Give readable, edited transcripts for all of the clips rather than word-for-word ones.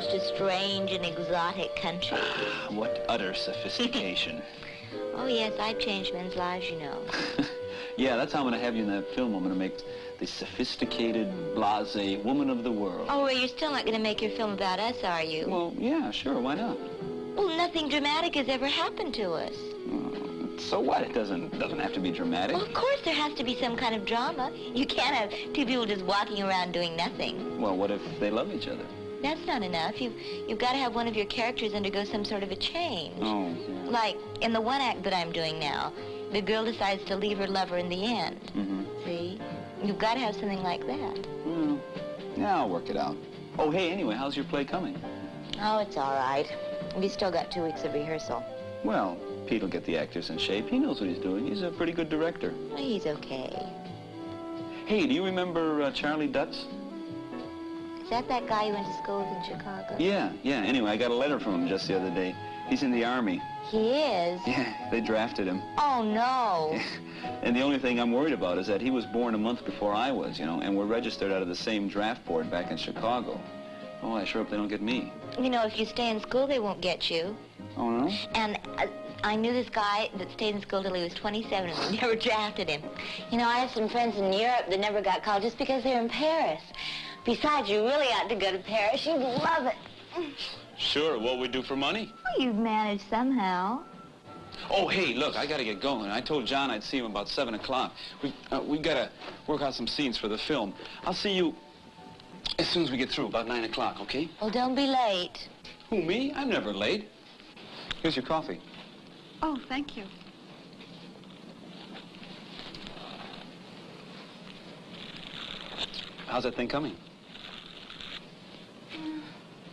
tours to strange and exotic countries. What utter sophistication. Oh, yes, I've changed men's lives, you know. Yeah, that's how I'm going to have you in that film. I'm going to make the sophisticated, blasé woman of the world. Oh, well, you're still not going to make your film about us, are you? Well, yeah, sure, why not? Well, nothing dramatic has ever happened to us. So what? It doesn't have to be dramatic. Well, of course there has to be some kind of drama. You can't have two people just walking around doing nothing. Well, what if they love each other? That's not enough. You've got to have one of your characters undergo some sort of a change. Oh, yeah. Like in the one act that I'm doing now, the girl decides to leave her lover in the end. Mm-hmm. See? You've got to have something like that. Mm. Yeah, I'll work it out. Oh, hey, anyway, how's your play coming? Oh, it's all right. We've still got 2 weeks of rehearsal. Well, Pete'll get the actors in shape. He knows what he's doing. He's a pretty good director. Well, he's okay. Hey, do you remember Charlie Dutts? Is that guy who went to school in Chicago? Yeah. Anyway, I got a letter from him just the other day. He's in the Army. He is? Yeah, they drafted him. Oh, no. And the only thing I'm worried about is that he was born a month before I was, you know, and we're registered out of the same draft board back in Chicago. Oh, I sure hope they don't get me. You know, if you stay in school, they won't get you. Oh, no? And I knew this guy that stayed in school till he was 27 and we never drafted him. You know, I have some friends in Europe that never got called just because they were in Paris. Besides, you really ought to go to Paris. You'd love it. Sure, what we do for money? Well, you've managed somehow. Oh, hey, look, I got to get going. I told John I'd see him about 7 o'clock. We've got to work out some scenes for the film. I'll see you as soon as we get through, about 9 o'clock, okay? Well, don't be late. Who, me? I'm never late. Here's your coffee. Oh, thank you. How's that thing coming?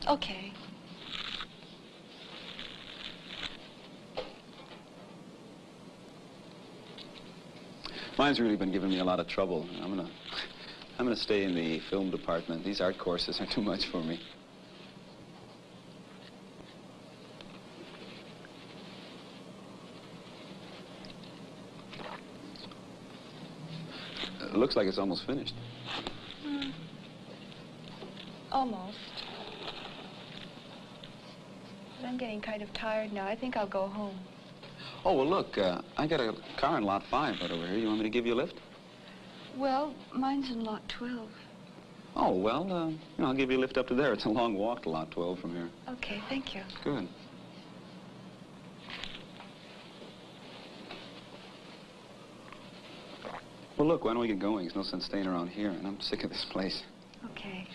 Okay. Mine's really been giving me a lot of trouble. I'm gonna stay in the film department. These art courses are too much for me. It looks like it's almost finished. Almost. But I'm getting kind of tired now. I think I'll go home. Oh, well, look, I got a car in Lot 5 right over here. You want me to give you a lift? Well, mine's in Lot 12. Oh, well, you know, I'll give you a lift up to there. It's a long walk to Lot 12 from here. Okay, thank you. Good. Well, look, why don't we get going? There's no sense staying around here, and I'm sick of this place. Okay.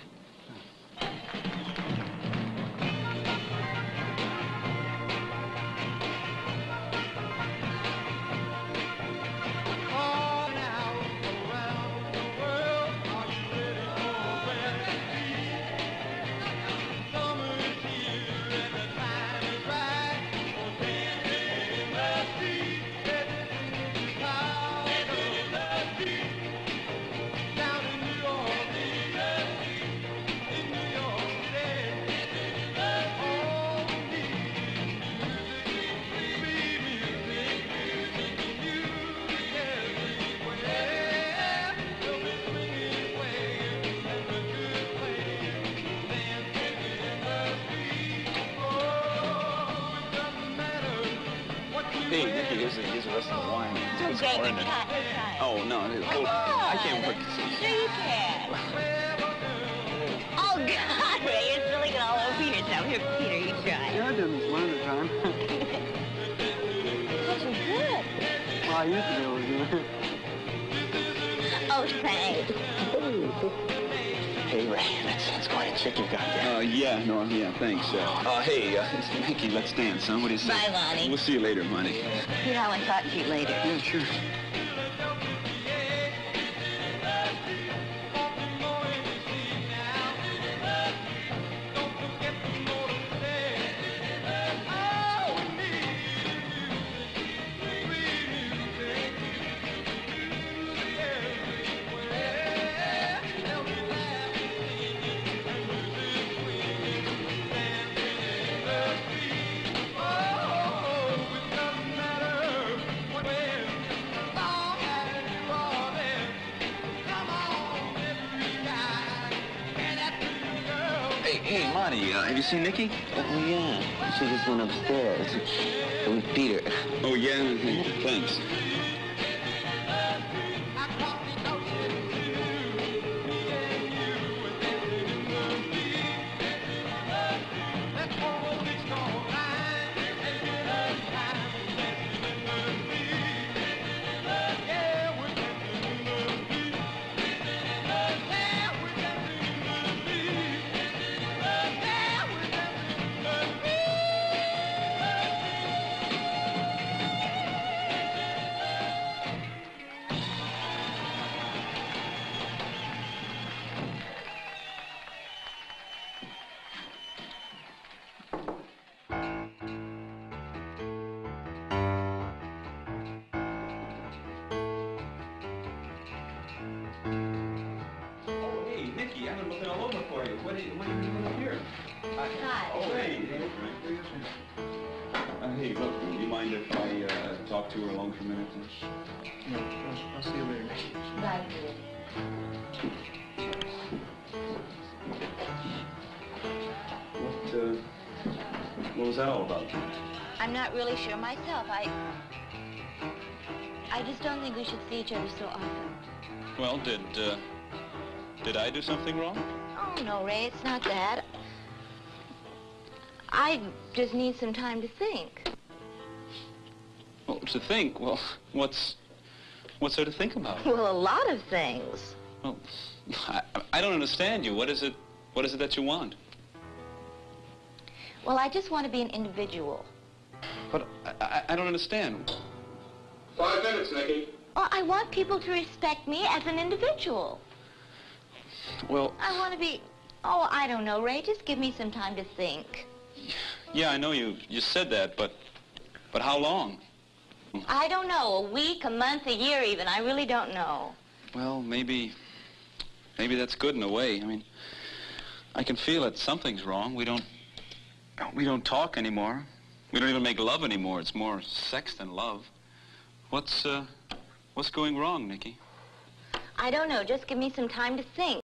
Here's the rest of the wine. It's okay, pouring it. Oh, no. Oh, I can't put this in. Sure you can. Oh, God, Ray, you're spilling it all over yourself. Here, Peter, you try. Yeah, I didn't one at a time. Those are good. Well, I used to be able to do it. Oh, thanks. Hey, Ray, that's quite a chick you've got there. Thanks. It's Mickey, let's dance, son. What do you say? Bye, Lonnie. We'll see you later, Monty. You know, I talk to you later. Yeah, sure. Hey, Marty, have you seen Nikki? Oh, yeah. She just went upstairs with Peter. Oh, yeah? Thanks. I just don't think we should see each other so often. Well, did I do something wrong? Oh, no, Ray, it's not that. I just need some time to think. Well, to think? Well, what's there to think about? Well, a lot of things. Well, I don't understand you. What is it that you want? Well, I just want to be an individual. But I don't understand. 5 minutes, Nikki. Well, I want people to respect me as an individual. Well... I want to be... Oh, I don't know, Ray. Just give me some time to think. Yeah, I know you said that, but how long? I don't know. A week, a month, a year even. I really don't know. Well, maybe that's good in a way. I mean, I can feel it. Something's wrong. We don't talk anymore. We don't even make love anymore. It's more sex than love. What's going wrong, Nikki? I don't know. Just give me some time to think.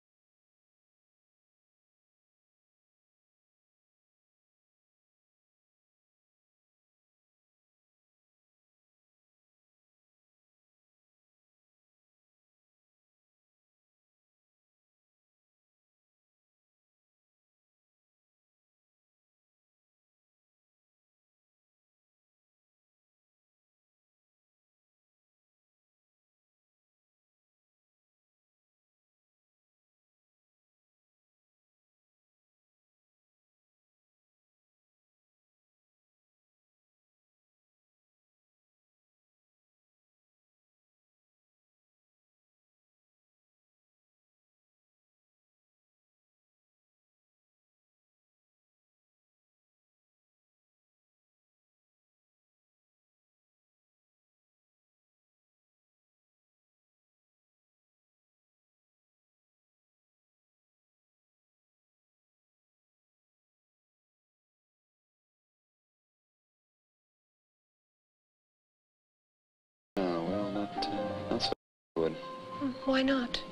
Why not?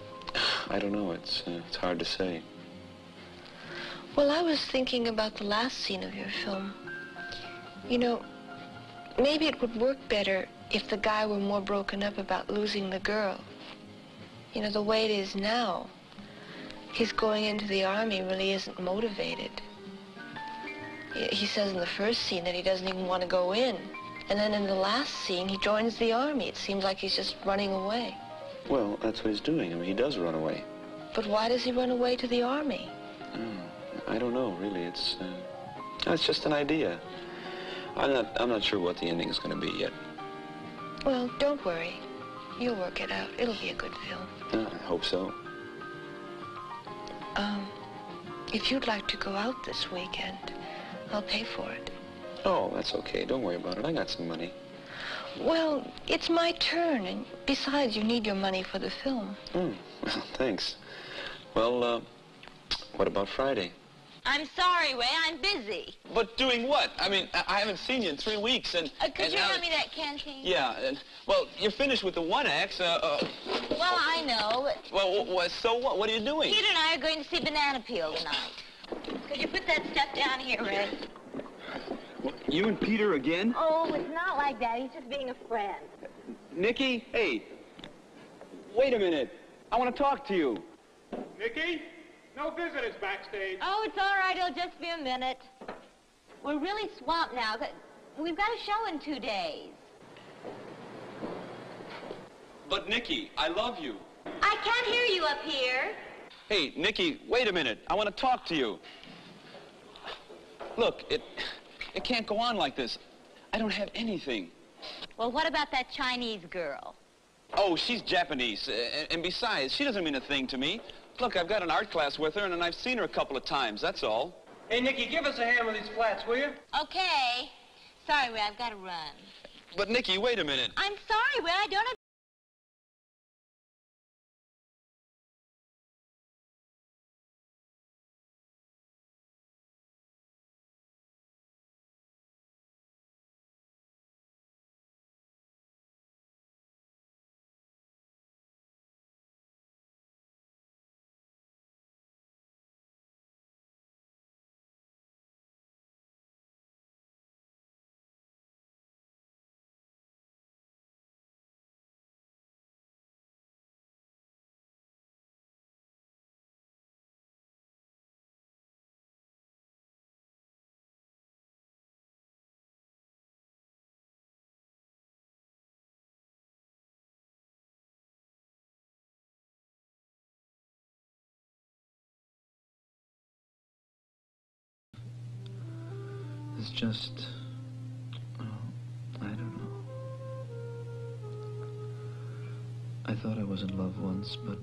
I don't know. It's hard to say. Well, I was thinking about the last scene of your film. You know, maybe it would work better if the guy were more broken up about losing the girl. You know, the way it is now, his going into the army really isn't motivated. He says in the first scene that he doesn't even want to go in. And then in the last scene, he joins the army. It seems like he's just running away. Well, that's what he's doing. I mean, he does run away. But why does he run away to the army? I don't know, really. It's just an idea. I'm not sure what the ending's going to be yet. Well, don't worry. You'll work it out. It'll be a good film. I hope so. If you'd like to go out this weekend, I'll pay for it. Oh, that's okay. Don't worry about it. I got some money. Well, it's my turn, and besides, you need your money for the film. Well, thanks. Well, what about Friday? I'm sorry, Ray, I'm busy. But doing what? I mean, I haven't seen you in 3 weeks, and... could you hand me that canteen? Yeah, well, you're finished with the one act, well, I know, but... Well, so what? What are you doing? Peter and I are going to see Banana Peel tonight. Could you put that stuff down here, Ray? Well, you and Peter again? Oh, it's not like that. He's just being a friend. Nikki, hey, wait a minute. I want to talk to you. Nikki, no visitors backstage. Oh, it's all right. It'll just be a minute. We're really swamped now. We've got a show in 2 days. But, Nikki, I love you. I can't hear you up here. Hey, Nikki, wait a minute. I want to talk to you. Look, it can't go on like this. I don't have anything. Well, what about that Chinese girl? Oh, she's Japanese. And besides, she doesn't mean a thing to me. Look, I've got an art class with her, and I've seen her a couple of times, that's all. Hey, Nikki, give us a hand with these flats, will you? Okay. Sorry, Ray, I've got to run. But, Nikki, wait a minute. I'm sorry, Ray, I don't have... It's just, well, I don't know. I thought I was in love once, but...